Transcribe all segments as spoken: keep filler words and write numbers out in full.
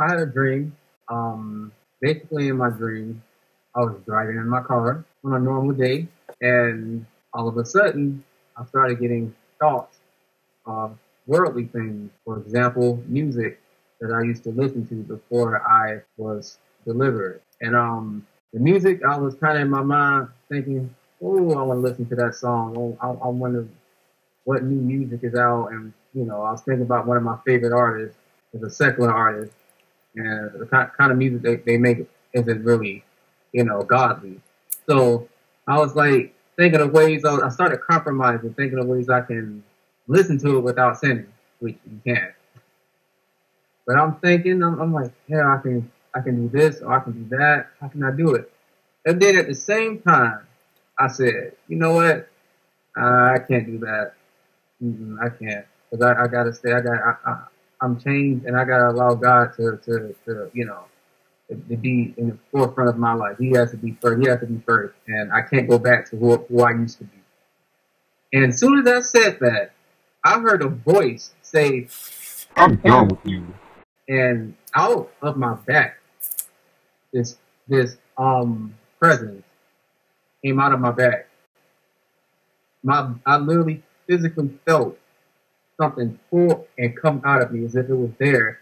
I had a dream. Um, basically, in my dream, I was driving in my car on a normal day, and all of a sudden, I started getting thoughts of worldly things. For example, music that I used to listen to before I was delivered. And um, the music, I was kind of in my mind thinking, oh, I want to listen to that song. Oh, I, I wonder what new music is out. And, you know, I was thinking about one of my favorite artists is a secular artist. And the kind of music they, they make isn't really, you know, godly. So I was like thinking of ways, I started compromising, thinking of ways I can listen to it without sinning, which you can't. But I'm thinking, I'm, I'm like, yeah, I can, I can do this or I can do that. How can I do it? And then at the same time, I said, you know what? Uh, I can't do that. Mm-mm, I can't, because I, I gotta stay. I got. I, I, I'm changed, and I gotta allow God to, to, to you know, to, to be in the forefront of my life. He has to be first. He has to be first, and I can't go back to who, who I used to be. And as soon as I said that, I heard a voice say, "I'm done with you." And out of my back, this this um presence came out of my back. My I literally physically felt something pull and come out of me as if it was there,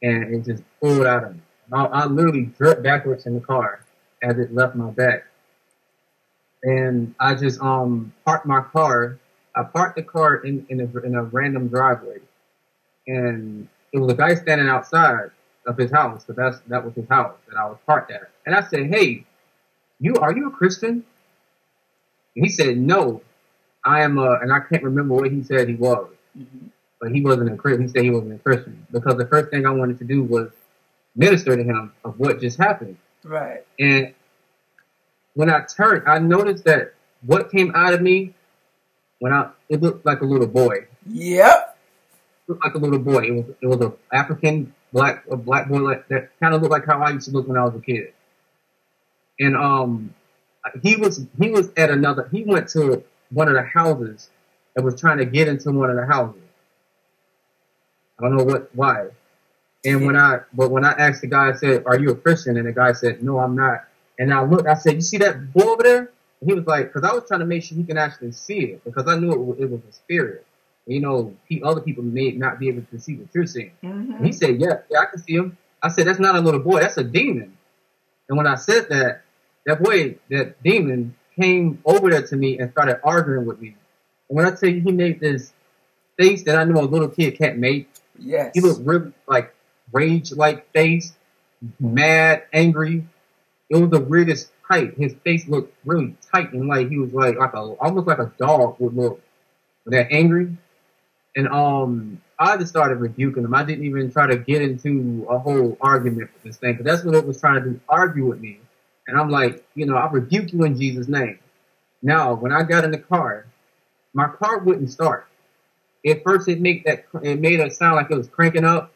and it just pulled out of me. I, I literally jerked backwards in the car as it left my back, and I just um parked my car. I parked the car in in a, in a random driveway, and it was a guy standing outside of his house. So that's that was his house that I was parked at. And I said, "Hey, you are you a Christian?" And he said, "No, I am a," and I can't remember what he said he was. Mm-hmm. But he wasn't a Christian. He said he wasn't a Christian because the first thing I wanted to do was minister to him of what just happened. Right. And when I turned, I noticed that what came out of me when I it looked like a little boy. Yep. It looked like a little boy. It was it was an African black a black boy like, that kind of looked like how I used to look when I was a kid. And um, he was he was at another. He went to one of the houses. That was trying to get into one of the houses. I don't know what, why. And yeah. when I, but when I asked the guy, I said, "Are you a Christian?" And the guy said, "No, I'm not." And I looked, I said, "You see that boy over there?" And he was like, because I was trying to make sure he can actually see it, because I knew it, it was a spirit. You know, he, other people may not be able to see what you're seeing. Mm-hmm. And he said, yeah, yeah, I can see him. I said, "That's not a little boy, that's a demon." And when I said that, that boy, that demon came over there to me and started arguing with me. When I tell you, he made this face that I know a little kid can't make. Yes. He looked really like rage-like face, mad, angry. It was the weirdest type. His face looked really tight and like he was like like a almost like a dog would look. That angry. And um, I just started rebuking him. I didn't even try to get into a whole argument with this thing, because that's what it was trying to do, argue with me. And I'm like, you know, I rebuke you in Jesus' name. Now, when I got in the car, my car wouldn't start. At first, it made that it made it sound like it was cranking up,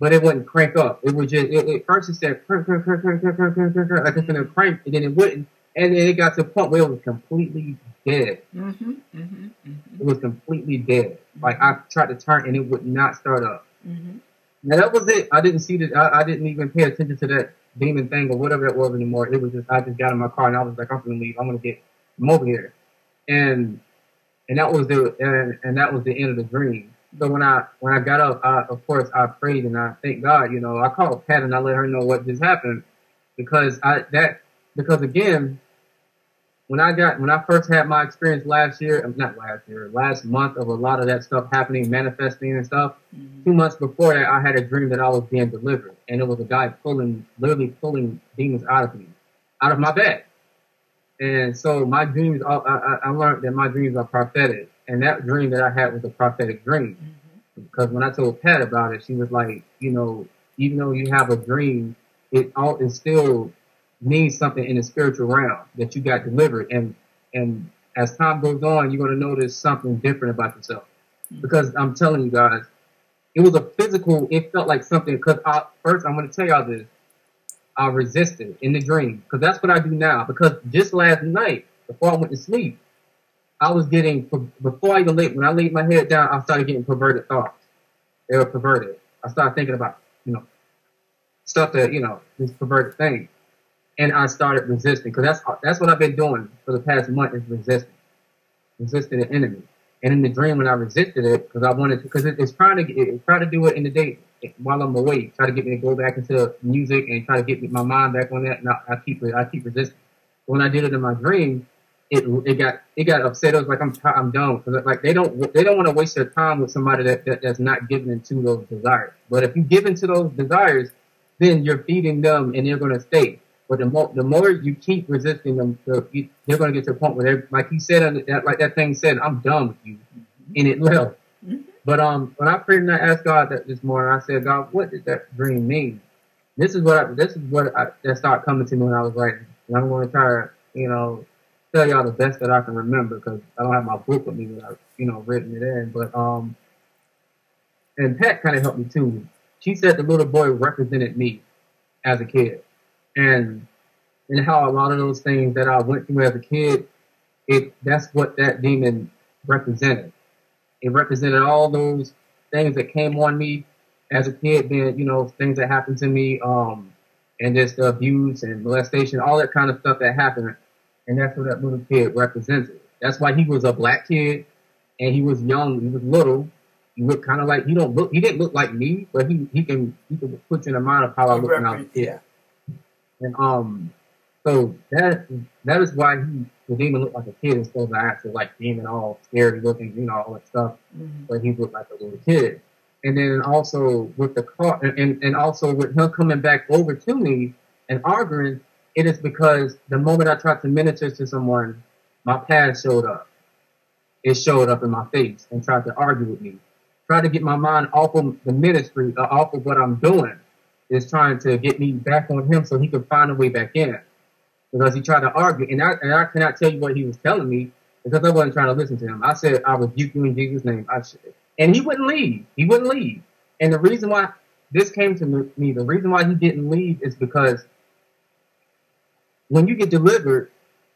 but it wouldn't crank up. It was just it, at first it said crank, crank, crank, crank, crank, crank, crank, crank, like it's gonna crank, and then it wouldn't. And then it got to a point where it was completely dead. Mm-hmm, mm-hmm, mm-hmm. It was completely dead. Mm-hmm. Like I tried to turn, and it would not start up. Mm-hmm. Now that was it. I didn't see that. I, I didn't even pay attention to that demon thing or whatever it was anymore. It was just I just got in my car and I was like, I'm gonna leave. I'm gonna get I'm over here, and. And that was the and, and that was the end of the dream. So when I when I got up, I, of course I prayed and I thank God. You know, I called Pat and I let her know what just happened, because I that because again, when I got when I first had my experience last year, not last year, last month of a lot of that stuff happening, manifesting and stuff. Mm-hmm. Two months before that, I had a dream that I was being delivered, and it was a guy pulling, literally pulling demons out of me, out of my bed. And so my dreams, I, I, I learned that my dreams are prophetic. And that dream that I had was a prophetic dream. Mm-hmm. Because when I told Pat about it, she was like, you know, even though you have a dream, it all it still means something in the spiritual realm that you got delivered. And and as time goes on, you're going to notice something different about yourself. Mm-hmm. Because I'm telling you guys, it was a physical, it felt like something. Because I, first, I'm going to tell y'all this. I resisted in the dream, because that's what I do now. Because just last night, before I went to sleep, I was getting, before I even laid, when I laid my head down, I started getting perverted thoughts. They were perverted. I started thinking about, you know, stuff that, you know, these perverted things. And I started resisting, because that's that's what I've been doing for the past month, is resisting, resisting the enemy. And in the dream, when I resisted it, because I wanted, because it, it's trying to it, try to do it in the day while I'm awake, try to get me to go back into music and try to get me, my mind back on that. And I, I keep I keep resisting. When I did it in my dream, it it got it got upset. It was like I'm I'm done, because like they don't they don't want to waste their time with somebody that, that that's not giving into those desires. But if you give into those desires, then you're feeding them, and they're going to stay. But the more, the more you keep resisting them, the, you, they're going to get to a point where, like he said, that, like that thing said, I'm done with you, and it will. Mm-hmm. But um, when I prayed and I asked God that this morning, I said, God, what did that dream mean? This is what I, this is what I, that started coming to me when I was writing. And I'm going to try to, you know, tell y'all the best that I can remember, because I don't have my book with me that I've, you know, written it in. But um, and Pat kind of helped me too. She said the little boy represented me as a kid. And and how a lot of those things that I went through as a kid, it that's what that demon represented. It represented all those things that came on me as a kid, then, you know, things that happened to me, um, and just the abuse and molestation, all that kind of stuff that happened. And that's what that little kid represented. That's why he was a black kid, and he was young, he was little. He looked kind of like, he don't look, he didn't look like me, but he he can he can put you in the mind of how I looked when I was a kid. And um, so that that is why he, the demon looked like a kid instead of actually like demon, all scary looking, you know, all that stuff. Mm-hmm. But he looked like a little kid. And then also with the car, and, and also with him coming back over to me and arguing, it is because the moment I tried to minister to someone, my past showed up. It showed up in my face and tried to argue with me, tried to get my mind off of the ministry, uh, off of what I'm doing. Is trying to get me back on him so he could find a way back in, because he tried to argue, and I and I cannot tell you what he was telling me, because I wasn't trying to listen to him. I said, I rebuke you in Jesus' name. I should. And he wouldn't leave. He wouldn't leave. And the reason why this came to me, the reason why he didn't leave, is because when you get delivered,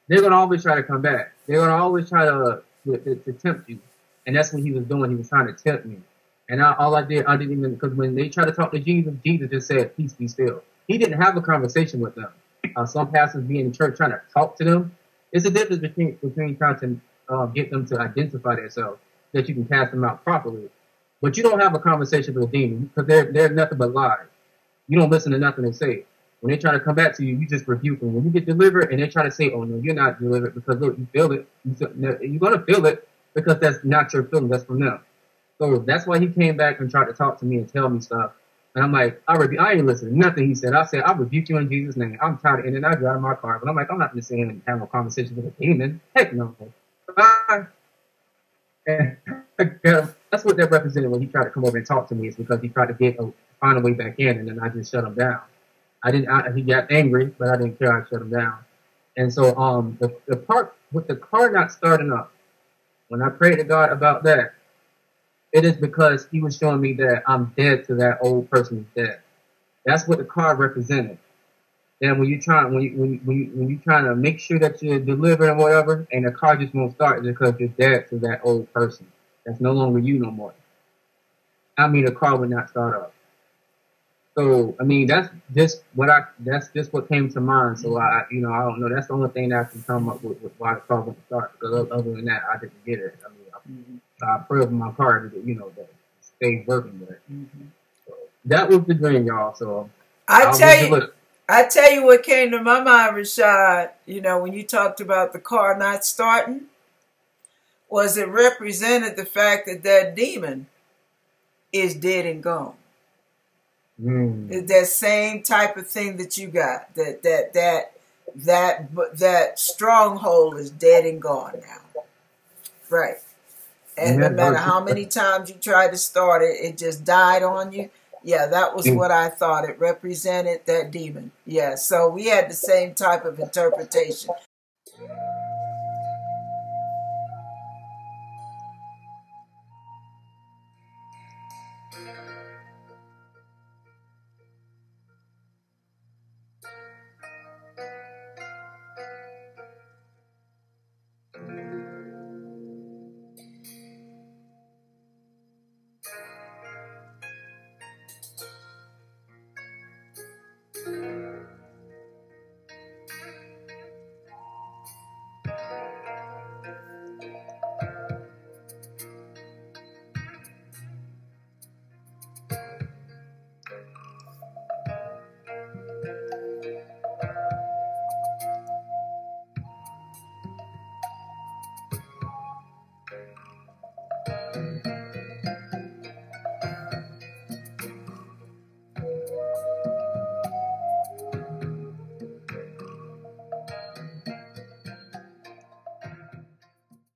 they're gonna always try to come back. They're gonna always try to to, to, to tempt you, and that's what he was doing. He was trying to tempt me. And I, all I did, I didn't even, because when they tried to talk to Jesus, Jesus just said, peace be still. He didn't have a conversation with them. Uh, some pastors be in the church trying to talk to them. It's a difference between, between trying to uh, get them to identify themselves, that you can cast them out properly. But you don't have a conversation with a demon, because they're, they're nothing but lies. You don't listen to nothing they say. When they try to come back to you, you just rebuke them. When you get delivered and they try to say, oh, no, you're not delivered, because look, you feel it. You're going to feel it, because that's not your feeling. That's from them. So that's why he came back and tried to talk to me and tell me stuff. And I'm like, I, rebu- I ain't listening to nothing he said. I said, I rebuke you in Jesus' name. I'm tired. And then I got out of my car. But I'm like, I'm not going to sit in and have a conversation with a demon. Heck no. Bye. And that's what that represented when he tried to come over and talk to me. It's because he tried to get a, find a way back in, and then I just shut him down. I didn't. I, he got angry, but I didn't care. I shut him down. And so um, the, the part with the car not starting up, when I prayed to God about that, it is because he was showing me that I'm dead to that old person's death. That's what the card represented. And when you're trying, when you, when you, when you, when you're trying to make sure that you're delivered and whatever, and the card just won't start, because you're dead to that old person. That's no longer you no more. I mean, the card would not start up. So I mean, that's just what I. That's just what came to mind. So I, you know, I don't know. That's the only thing that I can come up with, with why the card won't start. Because other than that, I didn't get it. I mean. Mm-hmm. I pray over my car that, you know, that stay working with. Mm-hmm. So that was the dream, y'all. So I tell you, look. I tell you what came to my mind, Rashad. You know, when you talked about the car not starting, was it represented the fact that that demon is dead and gone. Mm. It's that same type of thing that you got. That that that that that stronghold is dead and gone now. Right. And no matter how many times you tried to start it, it just died on you. Yeah, that was what I thought. It represented that demon. Yeah, so we had the same type of interpretation.